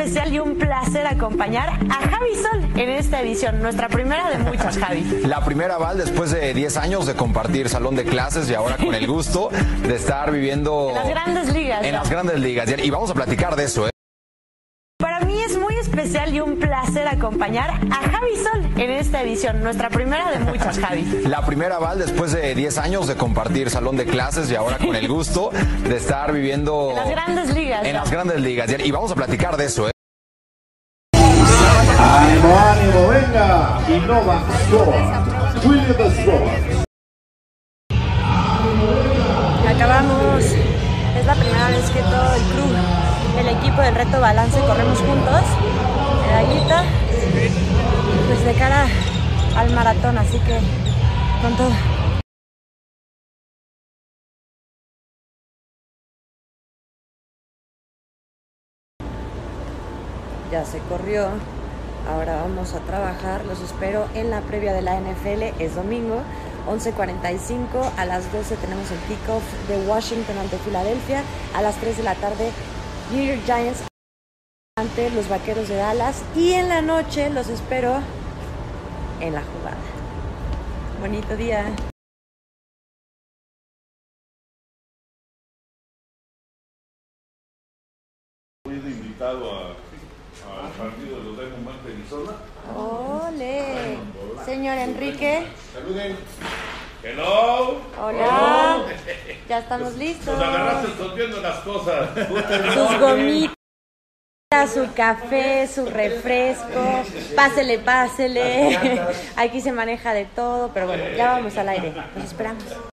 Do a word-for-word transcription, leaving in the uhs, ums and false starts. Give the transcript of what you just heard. especial y un placer acompañar a Javi Sol en esta edición, nuestra primera de muchas, Javi. La primera, Val, después de diez años de compartir salón de clases y ahora con el gusto de estar viviendo... En las grandes ligas. En ¿no? las grandes ligas. Y vamos a platicar de eso, ¿eh? Para mí es muy especial y un placer acompañar a Javi Sol en esta edición, nuestra primera de muchas, Javi. La primera, Val, después de diez años de compartir salón de clases y ahora con el gusto de estar viviendo... En las grandes ligas. En ¿no? las grandes ligas. Y vamos a platicar de eso, ¿eh? ¡Ánimo, ánimo, venga! Innova, Score. William the Score. Acabamos. Es la primera vez que todo el club... El equipo del Reto Balance corremos juntos, medallita, pues de cara al maratón, así que con todo. Ya se corrió, ahora vamos a trabajar, los espero en la previa de la N F L, es domingo, once cuarenta y cinco, a las doce tenemos el kickoff de Washington ante Filadelfia, a las tres de la tarde New York Giants ante los Vaqueros de Dallas y en la noche los espero en la jugada. Bonito día. Hoy he invitado al partido de los Diamondbacks de Arizona. ¡Ole! Señor Enrique. Saluden. Hello. Hola. Hello. Ya estamos listos. Nos agarraste escondiendo las cosas. Sus gomitas, su café, su refresco. Pásele, pásele. Aquí se maneja de todo, pero bueno, ya vamos al aire. Nos esperamos.